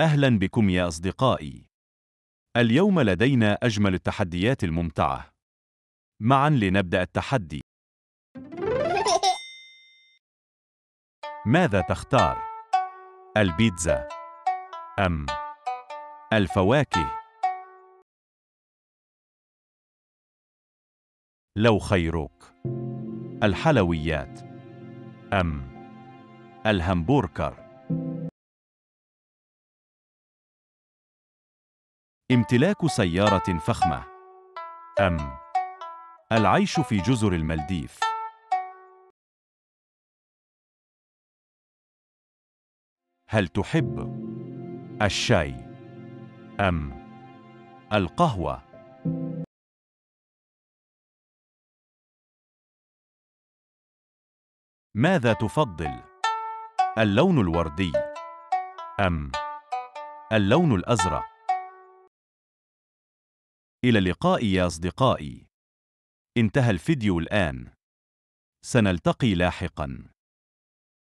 أهلا بكم يا أصدقائي. اليوم لدينا أجمل التحديات الممتعة. معا لنبدأ التحدي. ماذا تختار؟ البيتزا أم الفواكه؟ لو خيروك، الحلويات أم الهمبرجر؟ امتلاك سيارة فخمة أم العيش في جزر المالديف؟ هل تحب الشاي أم القهوة؟ ماذا تفضل؟ اللون الوردي أم اللون الأزرق؟ إلى اللقاء يا أصدقائي. انتهى الفيديو الآن. سنلتقي لاحقاً.